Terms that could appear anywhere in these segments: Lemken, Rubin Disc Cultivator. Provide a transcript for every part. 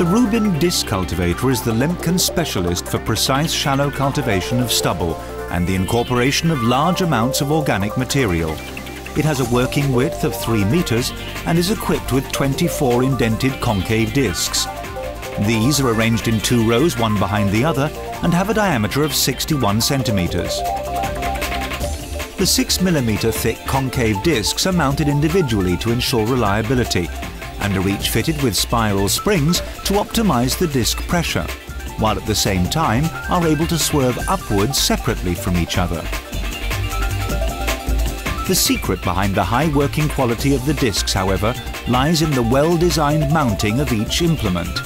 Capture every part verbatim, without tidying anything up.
The Rubin Disc Cultivator is the Lemken specialist for precise shallow cultivation of stubble and the incorporation of large amounts of organic material. It has a working width of three meters and is equipped with twenty-four indented concave discs. These are arranged in two rows, one behind the other, and have a diameter of sixty-one centimeters. The six millimeter thick concave discs are mounted individually to ensure reliability and are each fitted with spiral springs to optimize the disc pressure, while at the same time are able to swerve upwards separately from each other. The secret behind the high working quality of the discs, however, lies in the well-designed mounting of each implement.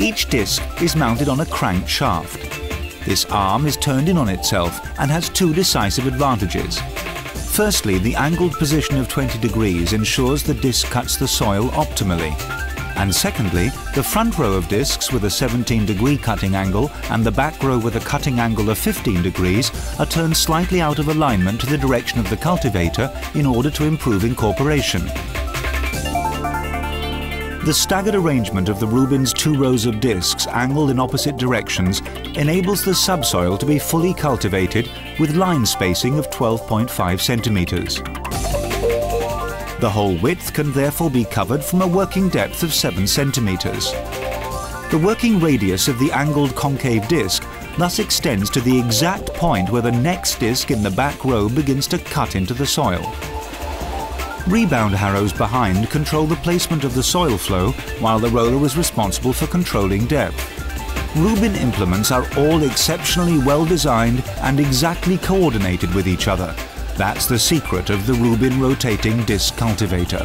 Each disc is mounted on a crank shaft. This arm is turned in on itself and has two decisive advantages. Firstly, the angled position of twenty degrees ensures the disc cuts the soil optimally. And secondly, the front row of discs with a seventeen degree cutting angle and the back row with a cutting angle of fifteen degrees are turned slightly out of alignment to the direction of the cultivator in order to improve incorporation. The staggered arrangement of the Rubin's two rows of discs angled in opposite directions enables the subsoil to be fully cultivated with line spacing of twelve point five centimeters. The whole width can therefore be covered from a working depth of seven centimeters. The working radius of the angled concave disc thus extends to the exact point where the next disc in the back row begins to cut into the soil. Rebound harrows behind control the placement of the soil flow, while the roller is responsible for controlling depth. Rubin implements are all exceptionally well designed and exactly coordinated with each other. That's the secret of the Rubin rotating disc cultivator.